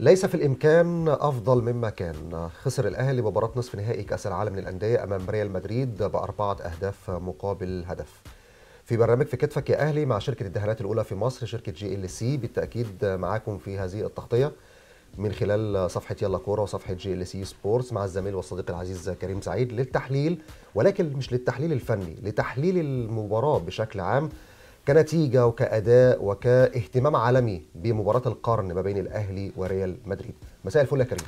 ليس في الإمكان أفضل مما كان. خسر الأهلي مباراة نصف نهائي كأس العالم للأندية أمام ريال مدريد ب4 أهداف مقابل هدف. في برنامج في كتفك يا أهلي مع شركة الدهانات الأولى في مصر شركة GLC، بالتأكيد معاكم في هذه التغطية من خلال صفحة يلا كوره وصفحة GLC سبورتس مع الزميل والصديق العزيز كريم سعيد للتحليل، ولكن مش للتحليل الفني، لتحليل المباراة بشكل عام كنتيجة وكأداء وكاهتمام عالمي بمباراة القرن ما بين الأهلي وريال مدريد. مساء الفل يا كريم.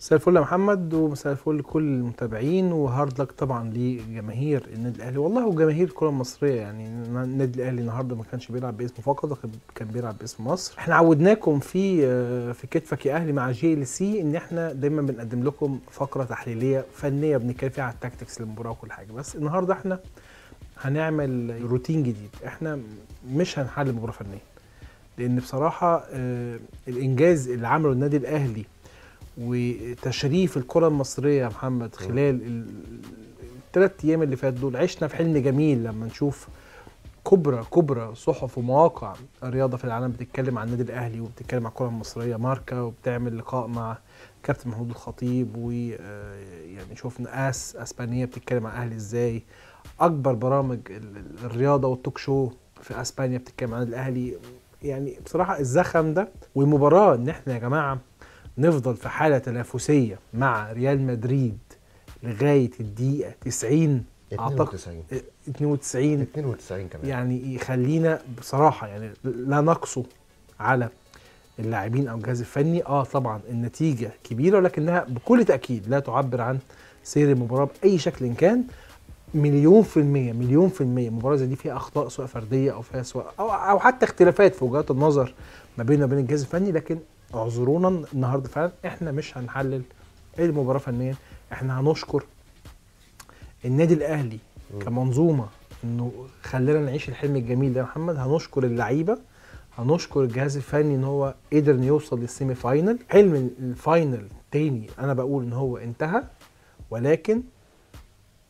مساء الفل يا محمد، ومساء الفل لكل المتابعين، وهارد لك طبعا لجماهير النادي الأهلي والله وجماهير الكرة المصرية. يعني النادي الأهلي النهارده ما كانش بيلعب باسمه فقط، كان بيلعب باسم مصر. احنا عودناكم في كتفك يا أهلي مع جي ال سي ان احنا دايما بنقدم لكم فقرة تحليلية فنية بنتكلم فيها على التاكتكس للمباراة وكل حاجة، بس النهارده احنا هنعمل روتين جديد. احنا مش هنحلل مباراة فنية، لان بصراحة الانجاز اللي عمله النادي الاهلي وتشريف الكرة المصرية يا محمد خلال الثلاث ايام اللي فات دول، عشنا في حلم جميل لما نشوف كبرى صحف ومواقع الرياضة في العالم بتتكلم عن النادي الاهلي وبتتكلم عن الكرة المصرية ماركة، وبتعمل لقاء مع كابتن محمود الخطيب، ويعني شفنا اس اسبانيا بتتكلم عن الاهلي ازاي، اكبر برامج الرياضه والتوك شو في اسبانيا بتتكلم عن الاهلي. يعني بصراحه الزخم ده والمباراه ان احنا يا جماعه نفضل في حاله تنافسيه مع ريال مدريد لغايه الدقيقه 90 اعتقد 92 كمان، يعني يخلينا بصراحه يعني لا نقصوا على اللاعبين او الجهاز الفني. طبعا النتيجه كبيره، ولكنها بكل تاكيد لا تعبر عن سير المباراه باي شكل إن كان. مليون في المية مباراة زي دي فيها أخطاء سواء فردية أو فيها سواء أو حتى اختلافات في وجهات النظر ما بيننا وبين الجهاز الفني، لكن اعذرونا النهارده فعلا احنا مش هنحلل المباراة فنيا. احنا هنشكر النادي الأهلي كمنظومة إنه خلانا نعيش الحلم الجميل ده يا محمد، هنشكر اللعيبة، هنشكر الجهاز الفني إن هو قدر إنه يوصل للسيمي فاينل. حلم الفاينل تاني أنا بقول إن هو انتهى، ولكن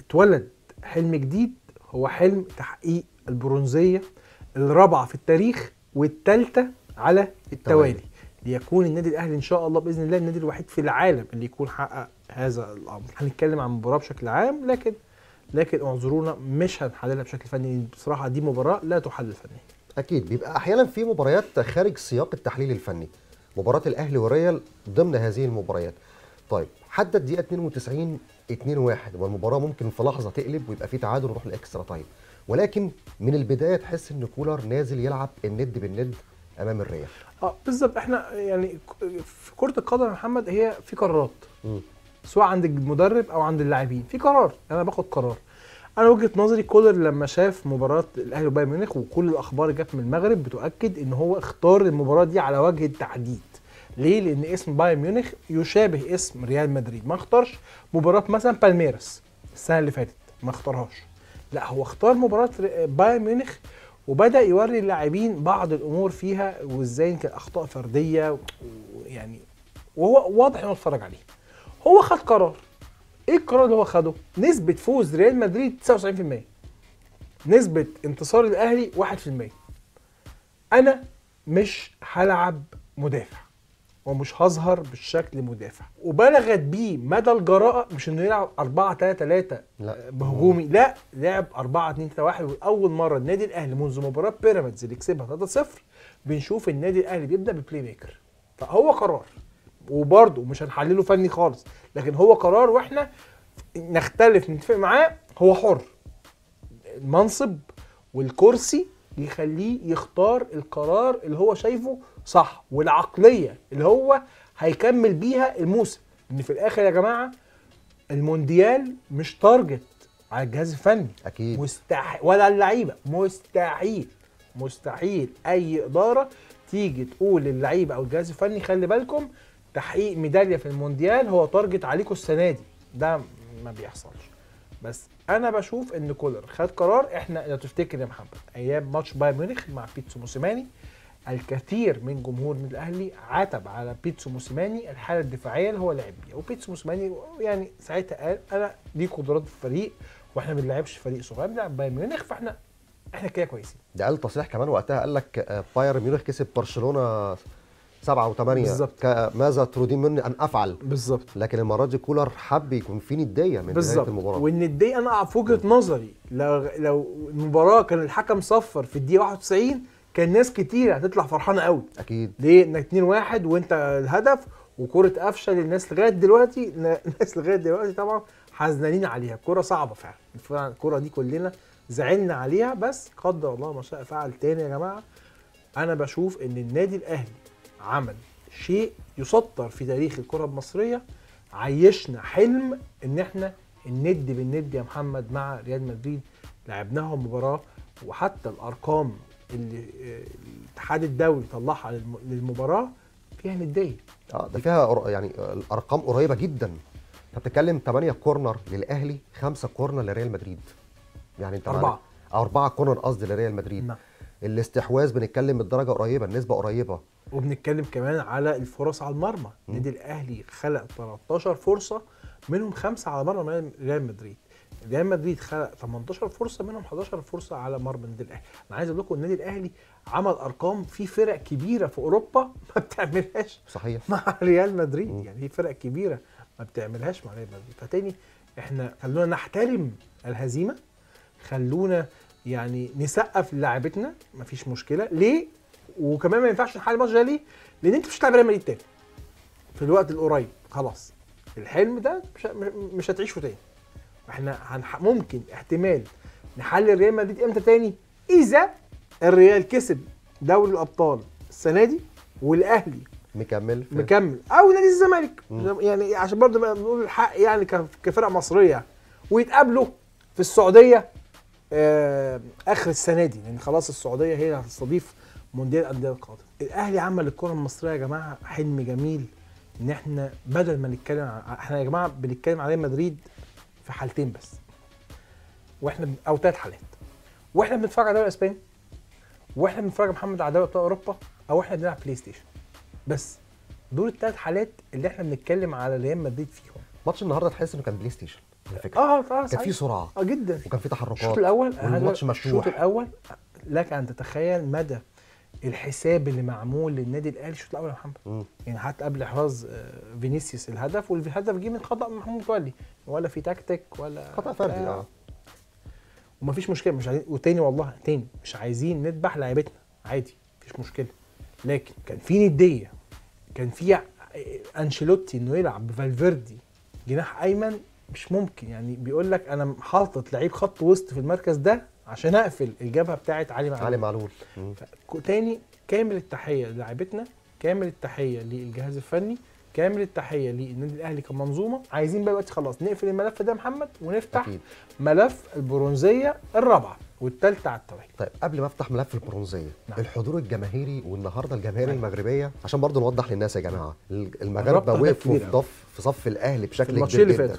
اتولد حلم جديد، هو حلم تحقيق البرونزية الرابعة في التاريخ والثالثة على التوالي، ليكون النادي الأهلي إن شاء الله بإذن الله النادي الوحيد في العالم اللي يكون حقق هذا الأمر. هنتكلم عن المباراة بشكل عام، لكن اعذرونا مش هنحللها بشكل فني. بصراحة دي مباراة لا تحلل فنيا. أكيد بيبقى أحيانا في مباريات خارج سياق التحليل الفني، مباراة الأهلي وريال ضمن هذه المباريات. طيب حتى الدقيقة 92 2-1 والمباراة ممكن في لحظة تقلب ويبقى في تعادل ونروح لإكسترا تايم، ولكن من البداية تحس إن كولر نازل يلعب الند بالند أمام الريال. بالظبط. احنا يعني في كرة القدم يا محمد هي في قرارات، سواء عند المدرب أو عند اللاعبين في قرار، أنا باخد قرار. أنا وجهة نظري كولر لما شاف مباراة الأهلي وبايرن ميونخ وكل الأخبار اللي جت من المغرب بتؤكد إن هو اختار المباراة دي على وجه التحديد. ليه؟ لان اسم بايرن ميونخ يشابه اسم ريال مدريد، ما اختارش مباراه مثلا بالميراس السنه اللي فاتت، ما اختارهاش، لا هو اختار مباراه بايرن ميونخ وبدا يوري اللاعبين بعض الامور فيها وازاي كان اخطاء فرديه، ويعني وهو واضح انه اتفرج عليه. هو خد قرار. ايه القرار اللي هو خده؟ نسبه فوز ريال مدريد 99%، نسبه انتصار الاهلي 1%. انا مش هلعب مدافع ومش هظهر بالشكل مدافع، وبلغت بيه مدى الجراءه، مش انه يلعب 4-3-3 بهجومي، لا لعب 4-2-3-1. واول مره النادي الاهلي منذ مباراه بيراميدز اللي كسبها 3-0 بنشوف النادي الاهلي بيبدا ببلاي ميكر. فهو قرار، وبرده مش هنحلله فني خالص، لكن هو قرار واحنا نختلف نتفق معاه، هو حر. المنصب والكرسي يخليه يختار القرار اللي هو شايفه صح، والعقليه اللي هو هيكمل بيها الموسم. ان في الاخر يا جماعه المونديال مش تارجت على الجهاز الفني، اكيد مستحيل، ولا اللعيبه، مستحيل اي اداره تيجي تقول للعيبه او الجهاز الفني خلي بالكم تحقيق ميداليه في المونديال هو تارجت عليكم السنه دي، ده ما بيحصلش. بس انا بشوف ان كولر خد قرار. احنا لو تفتكر يا محمد ايام ماتش بايرن ميونخ مع بيتسو موسيماني، الكثير من جمهور النادي الاهلي عتب على بيتسو موسيماني الحاله الدفاعيه اللي هو لعب بيها، وبيتسو موسيماني يعني ساعتها قال انا دي قدرات الفريق، واحنا ما بنلعبش فريق صغير، بنلعب بايرن ميونخ، فاحنا كده كويسين. ده قال تصريح كمان وقتها، قال لك بايرن ميونخ كسب برشلونه 7 و8 بالظبط. ماذا تريدين مني ان افعل بالظبط. لكن المره دي كولر حب يكون في نديه من بدايه المباراه، والنديه انا في وجهه نظري لو المباراه كان الحكم صفر في الدقيقه 91 كان ناس كتير هتطلع فرحانه قوي اكيد. ليه؟ انك 2-1 وانت الهدف وكره قفشه للناس لغايه دلوقتي، الناس لغايه دلوقتي طبعا حزنانين عليها. الكره صعبه فعلا، الكره دي كلنا زعلنا عليها، بس قدر الله ما شاء فعل. تاني يا جماعه انا بشوف ان النادي الاهلي عمل شيء يسطر في تاريخ الكره المصريه، عيشنا حلم ان احنا الند بالند يا محمد مع ريال مدريد، لعبناهم مباراه، وحتى الارقام اللي الاتحاد الدولي طلعها للمباراه فيها نديه. ده فيها يعني الارقام قريبه جدا. انت بتتكلم 8 كورنر للاهلي، 5 كورنر لريال مدريد. يعني انت 4 كورنر قصدي لريال مدريد. نعم. الاستحواذ بنتكلم بالدرجه قريبه، النسبه قريبه. وبنتكلم كمان على الفرص على المرمى، النادي الاهلي خلق 13 فرصه منهم 5 على مرمى ريال مدريد. ريال مدريد خلق 18 فرصه منهم 11 فرصه على مرمى النادي الاهلي. انا عايز اقول لكم النادي الاهلي عمل ارقام في فرق كبيره في اوروبا ما بتعملهاش صحيح مع ريال مدريد، يعني في فرق كبيره ما بتعملهاش مع ريال مدريد. فتاني احنا خلونا نحترم الهزيمه، خلونا يعني نسقف للاعيبتنا مفيش مشكله. ليه؟ وكمان ما ينفعش نحل الماتش ده ليه؟ لان انت مش هتلعب ريال مدريد تاني في الوقت القريب، خلاص الحلم ده مش هتعيشه تاني. احنا ممكن احتمال نحل ريال مدريد امتى تاني؟ اذا الريال كسب دوري الابطال السنه دي والاهلي مكمل او نادي الزمالك، يعني عشان برضه نقول الحق يعني كفرق مصريه، ويتقابلوا في السعوديه اخر السنه دي، لان يعني خلاص السعوديه هي اللي هتستضيف مونديال الانديه القادم. الاهلي عمل الكره المصريه يا جماعه حلم جميل، ان احنا بدل ما نتكلم احنا يا جماعه بنتكلم على مدريد في حالتين بس، واحنا او 3 حالات، واحنا بنتفرج على الدوري الاسباني، واحنا بنتفرج يا محمد على دوري ابطال اوروبا، او احنا بنلعب بلاي ستيشن. بس دول ال3 حالات اللي احنا بنتكلم على ريال مدريد فيهم. ماتش النهارده تحس انه كان بلاي ستيشن على فكره. كان في سرعه جدا، وكان في تحركات. الشوط الاول الماتش مفتوح. الشوط الاول لك ان تتخيل مدى الحساب اللي معمول للنادي الاهلي الشوط الاول يا محمد. يعني حتى قبل احراز فينيسيوس الهدف، والهدف جه من خطا محمود متولي، ولا في تكتيك ولا خطا فردي. ومفيش مشكله، مش عايزين وتاني والله تاني مش عايزين نذبح لعيبتنا، عادي مفيش مشكله، لكن كان في نديه، كان في انشيلوتي انه يلعب بفالفيردي جناح ايمن مش ممكن. يعني بيقول لك انا حاطط لعيب خط وسط في المركز ده عشان اقفل الجبهه بتاعت علي معلول. تاني كامل التحيه للاعيبتنا، كامل التحيه للجهاز الفني، كامل التحيه للنادي الاهلي كمنظومه. عايزين بقى دلوقتي خلاص نقفل الملف ده يا محمد، ونفتح أكيد. ملف البرونزيه الرابعة والثالثة على التوالي. طيب قبل ما افتح ملف البرونزيه، نعم. الحضور الجماهيري، والنهارده الجماهير المغربيه، عشان برضه نوضح للناس يا جماعه، المغاربه وقفوا في صف الاهلي بشكل كبير جدا.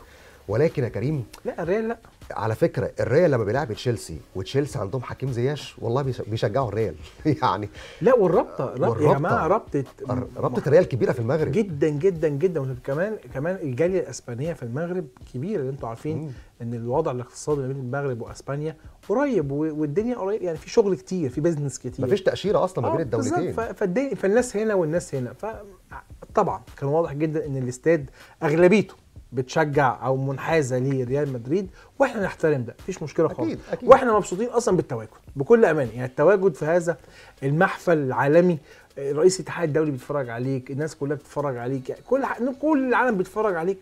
ولكن يا كريم لا الريال، لا على فكره الريال لما بيلعب تشيلسي، وتشيلسي عندهم حكيم زياش، والله بيشجعوا الريال يعني. لا والرابطه يا جماعه، رابطه الريال كبيره في المغرب جدا جدا جدا، كمان الجاليه الاسبانيه في المغرب كبيره. انتوا عارفين ان الوضع الاقتصادي بين المغرب واسبانيا قريب، والدنيا قريب، يعني في شغل كتير، في بزنس كتير، مفيش تاشيره اصلا ما بين الدولتين، فالناس هنا والناس هنا. فطبعا كان واضح جدا ان الاستاد اغلبيته بتشجع او منحازه لريال مدريد، واحنا نحترم ده مفيش مشكله خالص. أكيد. واحنا مبسوطين اصلا بالتواجد بكل امانه، يعني التواجد في هذا المحفل العالمي، رئيس الاتحاد الدولي بيتفرج عليك، الناس كلها بتتفرج عليك، يعني كل العالم بيتفرج عليك.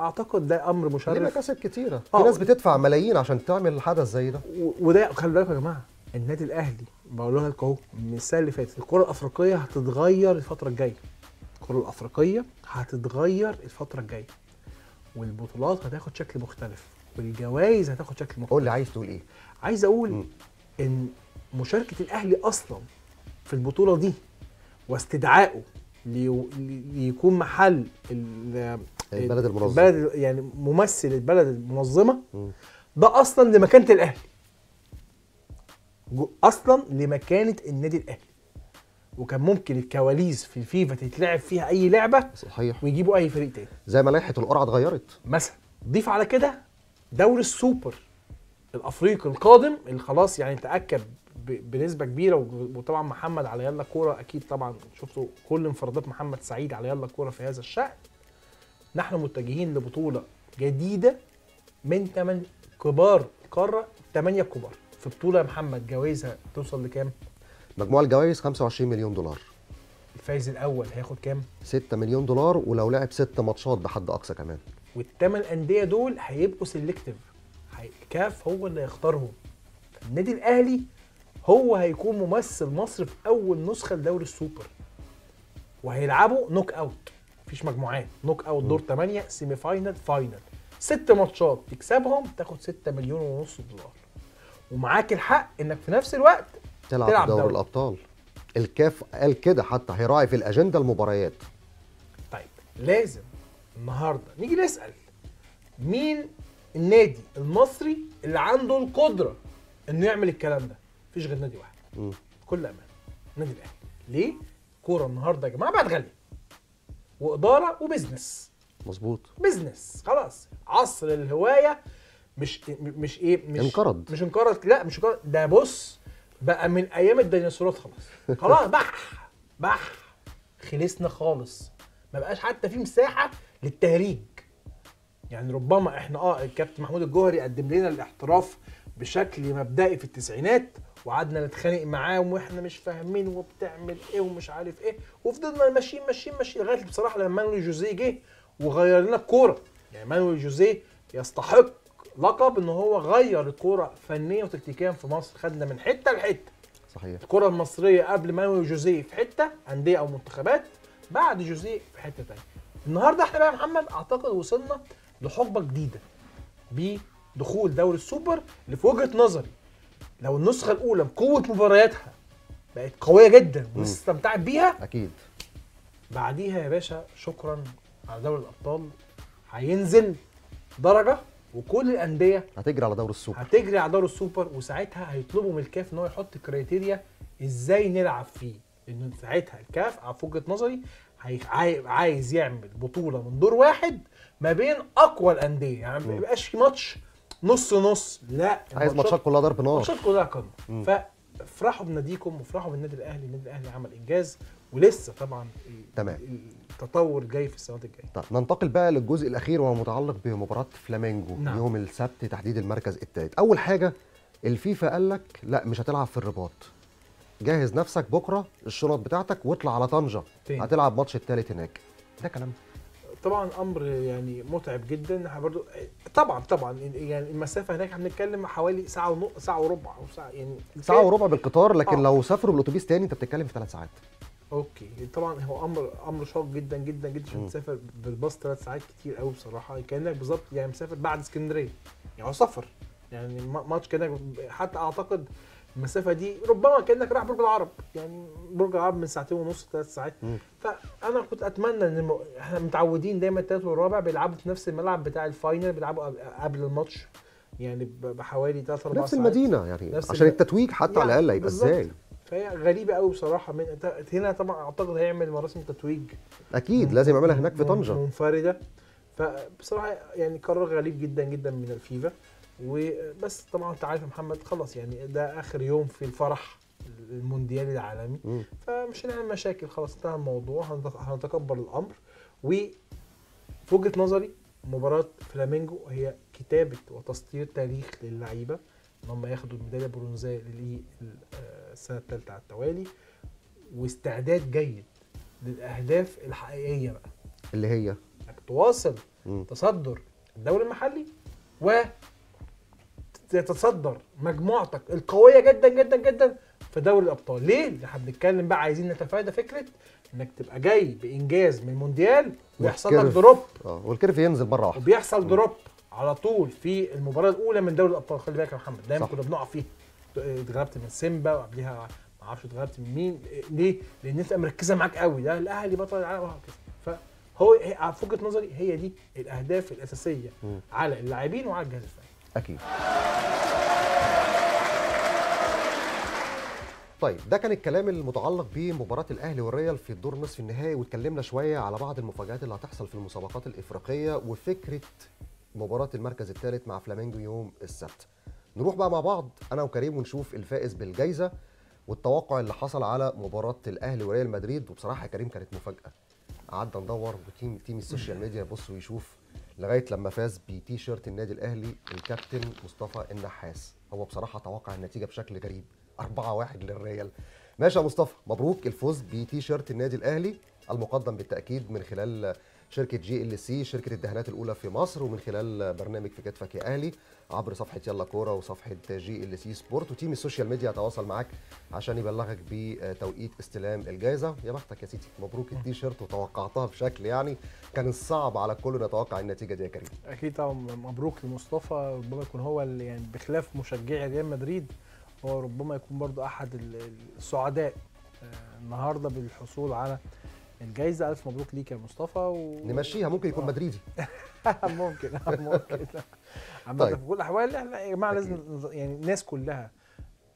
اعتقد ده امر مشرف، ليه مكاسب كتيره، في ناس بتدفع ملايين عشان تعمل حدث زي ده. وده خلي بالكم يا جماعه، النادي الاهلي بقولها لكم اهو من السنه اللي فاتت، الكره الافريقيه هتتغير الفتره الجايه، الكره الافريقيه هتتغير الفتره الجايه، والبطولات هتاخد شكل مختلف، والجوائز هتاخد شكل مختلف. قول لي عايز تقول ايه؟ عايز اقول ان مشاركه الاهلي اصلا في البطوله دي، واستدعائه ليكون محل البلد المنظمه، البلد يعني ممثل البلد المنظمه، ده اصلا لمكانه الاهلي، اصلا لمكانه النادي الاهلي. وكان ممكن الكواليس في الفيفا تتلعب فيها اي لعبه صحيح، ويجيبوا اي فريق تاني، زي ما لائحه القرعه اتغيرت مثلا. ضيف على كده دوري السوبر الافريقي القادم، اللي خلاص يعني تاكد بنسبه كبيره. وطبعا محمد على يلا كوره اكيد طبعا شفتوا كل انفرادات محمد سعيد على يلا كوره في هذا الشأن. نحن متجهين لبطوله جديده من 8 كبار القاره، 8 كبار في بطوله يا محمد جوائزها توصل لكام؟ مجموع الجوائز 25 مليون دولار. الفايز الاول هياخد كام؟ 6 مليون دولار ولو لعب 6 ماتشات بحد اقصى كمان. والثمان انديه دول هيبقوا سيلكتيف، الكاف هو اللي هيختارهم. النادي الاهلي هو هيكون ممثل مصر في اول نسخه لدوري السوبر، وهيلعبوا نوك اوت، مفيش مجموعات، نوك اوت دور 8 سيمي فاينال فاينال، 6 ماتشات تكسبهم تاخد 6.5 مليون دولار، ومعاك الحق انك في نفس الوقت تلعب دوري الابطال. الكاف قال كده، حتى هيراعي في الاجنده المباريات. طيب لازم النهارده نيجي نسال مين النادي المصري اللي عنده القدره انه يعمل الكلام ده؟ مفيش غير نادي واحد بكل امان، النادي الاهلي. ليه؟ كوره النهارده يا جماعه بقت غاليه، واداره وبزنس. مظبوط، بزنس خلاص، عصر الهوايه. مش ايه، مش انقرض، مش انقرض، لا مش انقرض ده، بص بقى من ايام الديناصورات خلاص، خلاص بح خلصنا خالص، ما بقاش حتى في مساحه للتهريج. يعني ربما احنا الكابتن محمود الجوهري قدم لنا الاحتراف بشكل مبدئي في التسعينات، وقعدنا نتخانق معاه واحنا مش فاهمين وبتعمل ايه ومش عارف ايه، وفضلنا ماشيين ماشيين ماشيين لغايه بصراحه لما مانويل جوزيه جه وغير لنا الكوره. يعني مانويل جوزيه يستحق لقب ان هو غير الكوره فنيا وتكتيكيا في مصر، خدنا من حته لحته. صحيح، الكوره المصريه قبل مانويل جوزيه في حته انديه او منتخبات، بعد جوزيه في حته ثانيه. النهارده احنا بقى يا محمد اعتقد وصلنا لحقبه جديده بدخول دوري السوبر، اللي في وجهه نظري لو النسخه الاولى بقوه مبارياتها بقت قويه جدا والناس استمتعت بيها، اكيد بعديها يا باشا شكرا على دوري الابطال هينزل درجه، وكل الانديه هتجري على دوري السوبر، هتجري على دوري السوبر. وساعتها هيطلبوا من الكاف ان هو يحط كريتيريا ازاي نلعب فيه، لان ساعتها الكاف على وجهه نظري عايز يعمل بطوله من دور واحد ما بين اقوى الانديه، يعني ما يبقاش في ماتش نص نص، لا عايز ماتشات كلها ضرب نار، ماتشات كلها قمه. فافرحوا بناديكم وافرحوا بالنادي الاهلي، النادي الاهلي عمل انجاز ولسه طبعا تمام التطور جاي في السنوات الجايه. طب ننتقل بقى للجزء الاخير وهو متعلق بمباراه فلامينجو. نعم. يوم السبت تحديد المركز الثالث. اول حاجه الفيفا قال لك لا مش هتلعب في الرباط، جهز نفسك بكره الشنط بتاعتك واطلع على طنجه فين؟ هتلعب ماتش الثالث هناك. ده كلام طبعا امر يعني متعب جدا، احنا برضو طبعا يعني المسافه هناك هنتكلم حوالي ساعه وربع يعني ساعه وربع بالقطار، لكن لو سافروا بالاتوبيس تاني انت بتتكلم في 3 ساعات. اوكي طبعا هو امر شاق جدا جدا جدا عشان تسافر بالباص 3 ساعات كتير قوي بصراحه، كانك بالظبط يعني مسافر بعد اسكندريه، يعني هو سفر يعني ماتش كانك حتى اعتقد المسافه دي ربما كانك رايح برج العرب، يعني برج العرب من 2.5 ل3 ساعات. فانا كنت اتمنى ان احنا متعودين دايما الثالث والرابع بيلعبوا في نفس الملعب بتاع الفاينل، بيلعبوا قبل الماتش يعني بحوالي 3-4 ساعات نفس المدينه، يعني عشان التتويج حتى يعني على الاقل هيبقى ازاي. فهي غريبه قوي بصراحه. من هنا طبعا اعتقد هيعمل مراسم تتويج اكيد لازم يعملها هناك في طنجه منفرده، فبصراحه يعني قرار غريب جدا جدا من الفيفا. وبس طبعا انت عارف يا محمد خلاص يعني ده اخر يوم في الفرح المونديالي العالمي، فمش هنعمل مشاكل، خلاص انتهى الموضوع، هنتكبر الامر. وفي وجهه نظري مباراه فلامينجو هي كتابه وتسطير تاريخ للعيبه، ان هم ياخدوا الميداليه البرونزيه للسنه الثالثه على التوالي، واستعداد جيد للاهداف الحقيقيه بقى اللي هي انك تواصل تصدر الدوري المحلي و تتصدر مجموعتك القويه جدا جدا جدا في دوري الابطال. ليه؟ احنا بنتكلم بقى عايزين نتفادى فكره انك تبقى جاي بانجاز من المونديال ويحصل لك دروب، والكيرف ينزل مره واحده، وبيحصل دروب على طول في المباراه الاولى من دوري الابطال. خلي بالك يا محمد دايما كنا بنقع فيه، اتغلبت من سيمبا وقبلها ما اعرفش اتغلبت من مين. ليه؟ لان انت مركزه معاك قوي، ده الاهلي بطل العالم وهكذا. فهو على وجهه نظري هي دي الاهداف الاساسيه على اللاعبين وعلى الجهاز الفني. أكيد. طيب ده كان الكلام المتعلق بمباراة الأهلي والريال في الدور نصف النهائي، واتكلمنا شوية على بعض المفاجآت اللي هتحصل في المسابقات الإفريقية وفكرة مباراة المركز الثالث مع فلامينجو يوم السبت. نروح بقى مع بعض انا وكريم ونشوف الفائز بالجائزه والتوقع اللي حصل على مباراه الاهلي وريال مدريد. وبصراحه يا كريم كانت مفاجاه، قعدنا ندور وتيم السوشيال ميديا يبص ويشوف لغايه لما فاز بتي شيرت النادي الاهلي الكابتن مصطفى النحاس. هو بصراحه توقع النتيجه بشكل غريب، 4-1 للريال. ماشي يا مصطفى، مبروك الفوز بتي شيرت النادي الاهلي المقدم بالتاكيد من خلال شركه جي ال سي، شركه الدهانات الاولى في مصر، ومن خلال برنامج في كتفك يا اهلي عبر صفحه يلا كوره وصفحه جي ال سي سبورت. وتيم السوشيال ميديا هتواصل معاك عشان يبلغك بتوقيت استلام الجائزه. يا بختك يا سيدي، مبروك التيشيرت وتوقعتها بشكل يعني كان الصعب على الكل نتوقع النتيجه دي يا كريم. اكيد طبعا، مبروك لمصطفى، ربما يكون هو اللي يعني بخلاف مشجعي ريال مدريد هو ربما يكون برضو احد السعداء النهارده بالحصول على الجايزه. الف مبروك ليك يا مصطفى. نمشيها، ممكن يكون مدريدي. ممكن. عامه في كل الاحوال احنا يا جماعه لازم يعني الناس كلها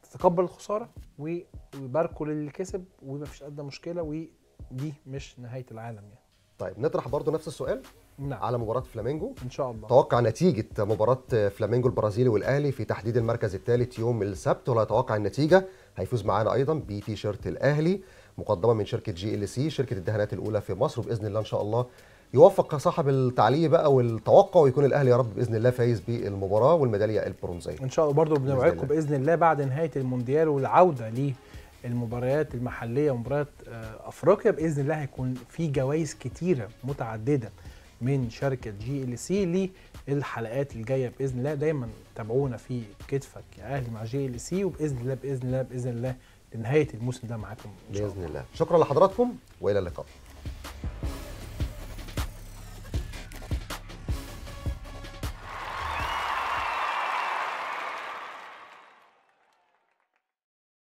تتقبل الخساره ويباركوا للي كسب ومفيش ادنى مشكله، ودي مش نهايه العالم يعني. طيب نطرح برضو نفس السؤال. نعم. على مباراه فلامينجو ان شاء الله. توقع نتيجه مباراه فلامينجو البرازيلي والاهلي في تحديد المركز الثالث يوم السبت، ولا يتوقع النتيجه هيفوز معانا ايضا بتي شيرت الاهلي مقدمه من شركه جي ال سي، شركه الدهانات الاولى في مصر. وباذن الله ان شاء الله يوفق صاحب التعليق بقى والتوقع ويكون الاهلي يا رب باذن الله فايز بالمباراه والميداليه البرونزيه ان شاء الله. برضه بنوعدكم باذن الله بعد نهايه المونديال والعوده للمباريات المحليه ومباريات افريقيا باذن الله هيكون في جوائز كتيره متعدده من شركه جي ال سي للحلقات الجايه باذن الله. دايما تابعونا في كتفك يا اهلي مع جي ال سي، وباذن الله باذن الله باذن الله لنهايه الموسم ده معاكم ان شاء الله باذن الله. شكرا لحضراتكم والى اللقاء.